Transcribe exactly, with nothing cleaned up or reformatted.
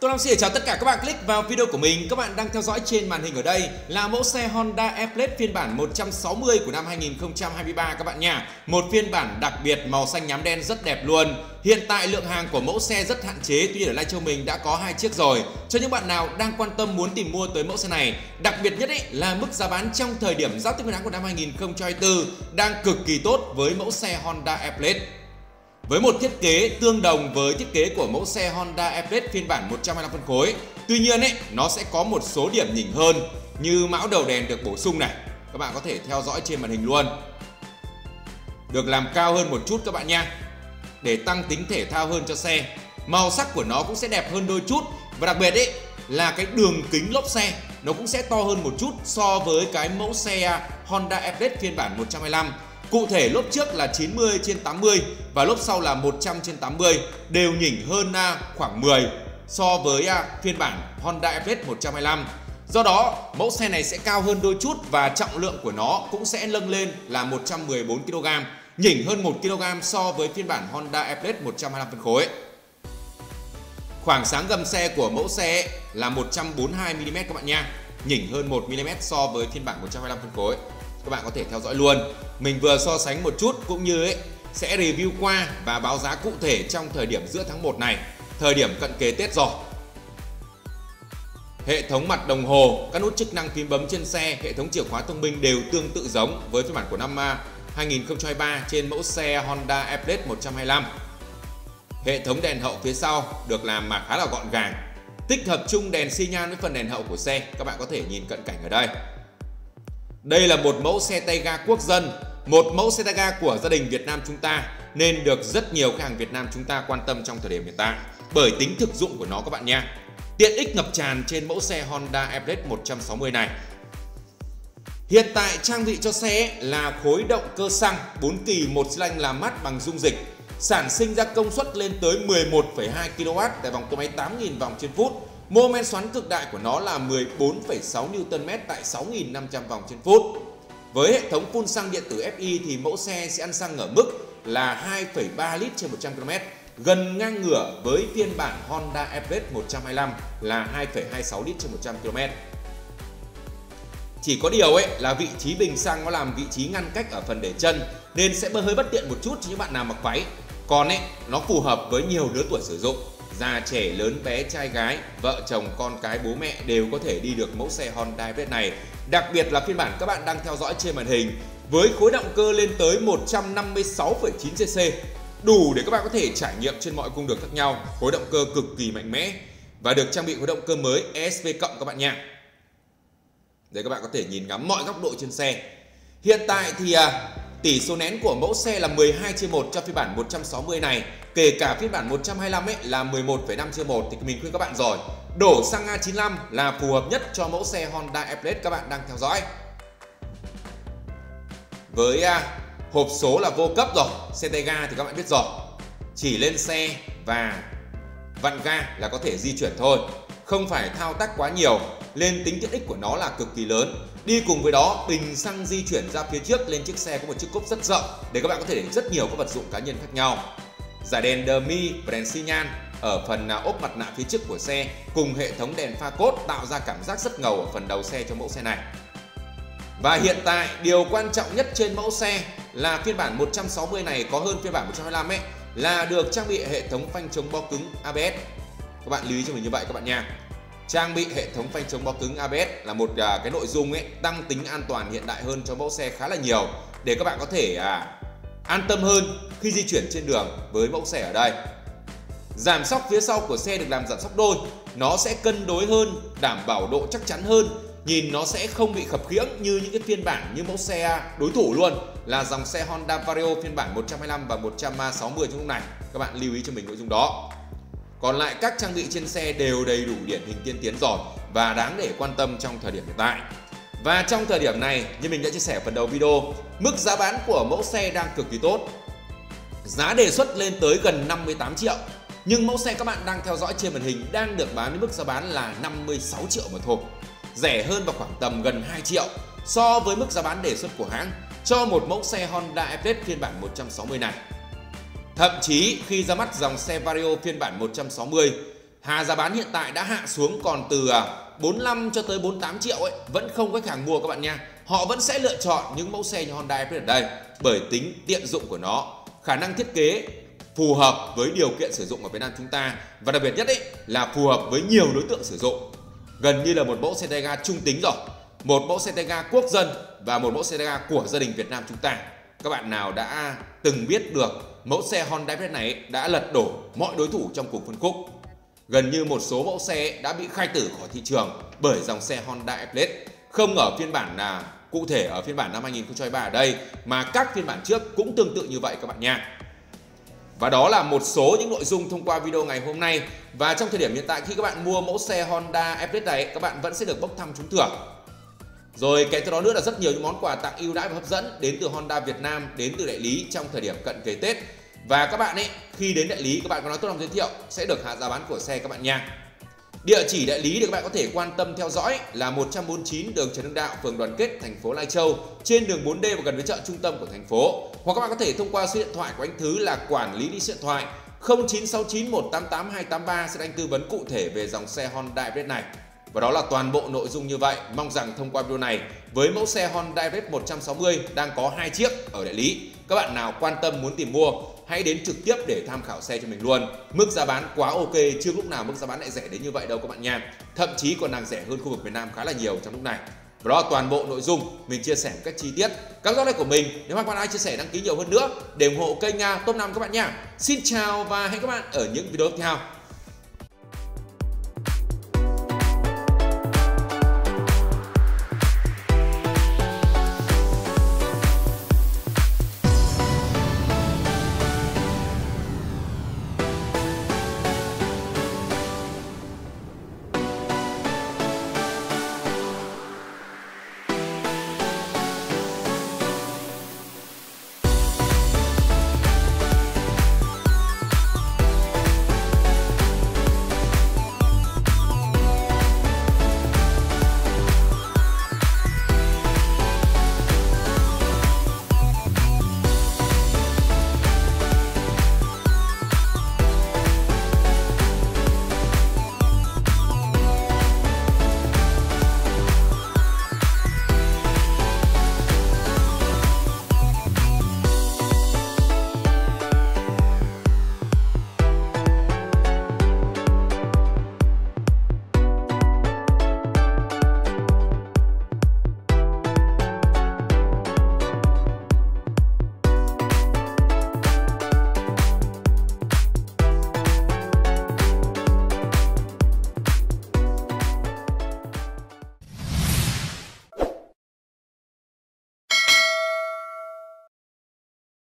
Tôi Long xin chào tất cả các bạn. Click vào video của mình, các bạn đang theo dõi trên màn hình ở đây là mẫu xe Honda Air Blade phiên bản một trăm sáu mươi của năm hai nghìn không trăm hai mươi ba các bạn nha. Một phiên bản đặc biệt màu xanh nhám đen rất đẹp luôn. Hiện tại lượng hàng của mẫu xe rất hạn chế, tuy ở Lai Châu mình đã có hai chiếc rồi. Cho những bạn nào đang quan tâm muốn tìm mua tới mẫu xe này, đặc biệt nhất ấy là mức giá bán trong thời điểm Giáp Tết Nguyên đán của năm hai nghìn không trăm hai mươi tư đang cực kỳ tốt với mẫu xe Honda Air Blade. Với một thiết kế tương đồng với thiết kế của mẫu xe Honda Air Blade phiên bản một trăm hai mươi lăm phân khối. Tuy nhiên ấy, nó sẽ có một số điểm nhỉnh hơn như mão đầu đèn được bổ sung này. Các bạn có thể theo dõi trên màn hình luôn. Được làm cao hơn một chút các bạn nha, để tăng tính thể thao hơn cho xe. Màu sắc của nó cũng sẽ đẹp hơn đôi chút. Và đặc biệt ấy, là cái đường kính lốp xe nó cũng sẽ to hơn một chút so với cái mẫu xe Honda Air Blade phiên bản một trăm hai mươi lăm. Cụ thể lốp trước là chín mươi trên tám mươi và lốp sau là một trăm trên tám mươi, đều nhỉnh hơn khoảng mười so với phiên bản Honda Air Blade một trăm hai mươi lăm. Do đó mẫu xe này sẽ cao hơn đôi chút và trọng lượng của nó cũng sẽ nâng lên là một trăm mười bốn ki lô gam, nhỉnh hơn một ki lô gam so với phiên bản Honda Air Blade một trăm hai mươi lăm phân khối. Khoảng sáng gầm xe của mẫu xe là một trăm bốn mươi hai mi li mét các bạn nha, nhỉnh hơn một mi li mét so với phiên bản một trăm hai mươi lăm phân khối. Các bạn có thể theo dõi luôn. Mình vừa so sánh một chút cũng như ấy, sẽ review qua và báo giá cụ thể trong thời điểm giữa tháng một này, thời điểm cận kề Tết rồi. Hệ thống mặt đồng hồ, các nút chức năng phím bấm trên xe, hệ thống chìa khóa thông minh đều tương tự giống với phiên bản của năm hai nghìn không trăm hai mươi ba trên mẫu xe Honda Air Blade một trăm hai mươi lăm. Hệ thống đèn hậu phía sau được làm mà khá là gọn gàng, tích hợp chung đèn xi nhan với phần đèn hậu của xe. Các bạn có thể nhìn cận cảnh ở đây. Đây là một mẫu xe tay ga quốc dân, một mẫu xe tay ga của gia đình Việt Nam chúng ta, nên được rất nhiều khách hàng Việt Nam chúng ta quan tâm trong thời điểm hiện tại bởi tính thực dụng của nó các bạn nha. Tiện ích ngập tràn trên mẫu xe Honda Air Blade một trăm sáu mươi này. Hiện tại trang bị cho xe là khối động cơ xăng bốn kỳ một xi lanh làm mát bằng dung dịch, sản sinh ra công suất lên tới mười một phẩy hai ki lô oát tại vòng tua máy tám nghìn vòng trên phút. Mô men xoắn cực đại của nó là mười bốn phẩy sáu niu tơn mét tại sáu nghìn năm trăm vòng trên phút. Với hệ thống phun xăng điện tử ép i thì mẫu xe sẽ ăn xăng ở mức là hai phẩy ba lít trên một trăm ki lô mét, gần ngang ngửa với phiên bản Honda Air Blade một trăm hai mươi lăm là hai phẩy hai sáu lít trên một trăm ki lô mét. Chỉ có điều ấy là vị trí bình xăng nó làm vị trí ngăn cách ở phần để chân nên sẽ hơi bất tiện một chút cho những bạn nào mặc váy. Còn ấy, nó phù hợp với nhiều lứa tuổi sử dụng. Già trẻ lớn bé trai gái, vợ chồng con cái bố mẹ đều có thể đi được mẫu xe Honda Air Blade này. Đặc biệt là phiên bản các bạn đang theo dõi trên màn hình với khối động cơ lên tới một trăm năm mươi sáu phẩy chín xê xê, đủ để các bạn có thể trải nghiệm trên mọi cung đường khác nhau. Khối động cơ cực kỳ mạnh mẽ và được trang bị khối động cơ mới e ét pê+ các bạn nha. Để các bạn có thể nhìn ngắm mọi góc độ trên xe. Hiện tại thì à, tỷ số nén của mẫu xe là mười hai chia một cho phiên bản một trăm sáu mươi này. Kể cả phiên bản một trăm hai mươi lăm ấy là mười một phẩy năm chia một thì mình khuyên các bạn rồi. Đổ xăng A chín mươi lăm là phù hợp nhất cho mẫu xe Honda Air Blade các bạn đang theo dõi. Với à, hộp số là vô cấp rồi, xe tay ga thì các bạn biết rồi. Chỉ lên xe và vặn ga là có thể di chuyển thôi, không phải thao tác quá nhiều. Lên tính tiện ích của nó là cực kỳ lớn. Đi cùng với đó, bình xăng di chuyển ra phía trước lên chiếc xe có một chiếc cốp rất rộng để các bạn có thể để rất nhiều các vật dụng cá nhân khác nhau. Dải đèn đờ mi và đèn xi nhan ở phần ốp mặt nạ phía trước của xe cùng hệ thống đèn pha cốt tạo ra cảm giác rất ngầu ở phần đầu xe cho mẫu xe này. Và hiện tại, điều quan trọng nhất trên mẫu xe là phiên bản một trăm sáu mươi này có hơn phiên bản một trăm hai mươi lăm ấy, là được trang bị hệ thống phanh chống bó cứng a bê ét. Các bạn lưu ý cho mình như vậy các bạn nha. Trang bị hệ thống phanh chống bó cứng a bê ét là một à, cái nội dung ấy, tăng tính an toàn hiện đại hơn cho mẫu xe khá là nhiều để các bạn có thể à, an tâm hơn khi di chuyển trên đường với mẫu xe ở đây. Giảm xóc phía sau của xe được làm giảm xóc đôi, nó sẽ cân đối hơn, đảm bảo độ chắc chắn hơn, nhìn nó sẽ không bị khập khiễng như những cái phiên bản như mẫu xe đối thủ luôn là dòng xe Honda Vario phiên bản một trăm hai mươi lăm và một trăm sáu mươi trong lúc này. Các bạn lưu ý cho mình nội dung đó. Còn lại các trang bị trên xe đều đầy đủ điển hình tiên tiến rồi và đáng để quan tâm trong thời điểm hiện tại. Và trong thời điểm này, như mình đã chia sẻ phần đầu video, mức giá bán của mẫu xe đang cực kỳ tốt. Giá đề xuất lên tới gần năm mươi tám triệu. Nhưng mẫu xe các bạn đang theo dõi trên màn hình đang được bán với mức giá bán là năm mươi sáu triệu mà thôi. Rẻ hơn vào khoảng tầm gần hai triệu so với mức giá bán đề xuất của hãng cho một mẫu xe Honda Air Blade phiên bản một trăm sáu mươi này. Thậm chí khi ra mắt dòng xe Vario phiên bản một trăm sáu mươi, Hà giá bán hiện tại đã hạ xuống còn từ bốn mươi lăm cho tới bốn mươi tám triệu ấy, vẫn không khách hàng mua các bạn nha. Họ vẫn sẽ lựa chọn những mẫu xe như Honda ép ét ở đây bởi tính tiện dụng của nó, khả năng thiết kế phù hợp với điều kiện sử dụng ở Việt Nam chúng ta, và đặc biệt nhất ấy là phù hợp với nhiều đối tượng sử dụng. Gần như là một mẫu xe tay ga trung tính rồi, một mẫu xe tay ga quốc dân và một mẫu xe tay ga của gia đình Việt Nam chúng ta. Các bạn nào đã từng biết được mẫu xe Honda ép ét này đã lật đổ mọi đối thủ trong cuộc phân khúc. Gần như một số mẫu xe đã bị khai tử khỏi thị trường bởi dòng xe Honda Air Blade, không ở phiên bản là cụ thể ở phiên bản năm hai nghìn không trăm hai mươi ba ở đây mà các phiên bản trước cũng tương tự như vậy các bạn nha. Và đó là một số những nội dung thông qua video ngày hôm nay. Và trong thời điểm hiện tại khi các bạn mua mẫu xe Honda Air Blade này, các bạn vẫn sẽ được bốc thăm trúng thưởng. Rồi kèm theo đó nữa là rất nhiều những món quà tặng ưu đãi và hấp dẫn đến từ Honda Việt Nam, đến từ đại lý trong thời điểm cận kề Tết. Và các bạn ấy, khi đến đại lý các bạn có nói tốt lòng giới thiệu sẽ được hạ giá bán của xe các bạn nha. Địa chỉ đại lý để các bạn có thể quan tâm theo dõi là một trăm bốn mươi chín đường Trần Hưng Đạo, phường Đoàn Kết, thành phố Lai Châu, trên đường bốn D và gần với chợ trung tâm của thành phố. Hoặc các bạn có thể thông qua số điện thoại của anh Thứ là quản lý đi số điện thoại không chín sáu chín một tám tám hai tám ba sẽ anh tư vấn cụ thể về dòng xe Honda Air Blade này. Và đó là toàn bộ nội dung như vậy. Mong rằng thông qua video này, với mẫu xe Honda Air Blade một trăm sáu mươi đang có hai chiếc ở đại lý, các bạn nào quan tâm muốn tìm mua hãy đến trực tiếp để tham khảo xe cho mình luôn. Mức giá bán quá ok, chưa lúc nào mức giá bán lại rẻ đến như vậy đâu các bạn nha. Thậm chí còn đang rẻ hơn khu vực miền Nam khá là nhiều trong lúc này. Và đó là toàn bộ nội dung mình chia sẻ một cách chi tiết. Các góc này của mình, nếu mà các bạn ai chia sẻ đăng ký nhiều hơn nữa để ủng hộ kênh Top năm các bạn nha. Xin chào và hẹn các bạn ở những video tiếp theo.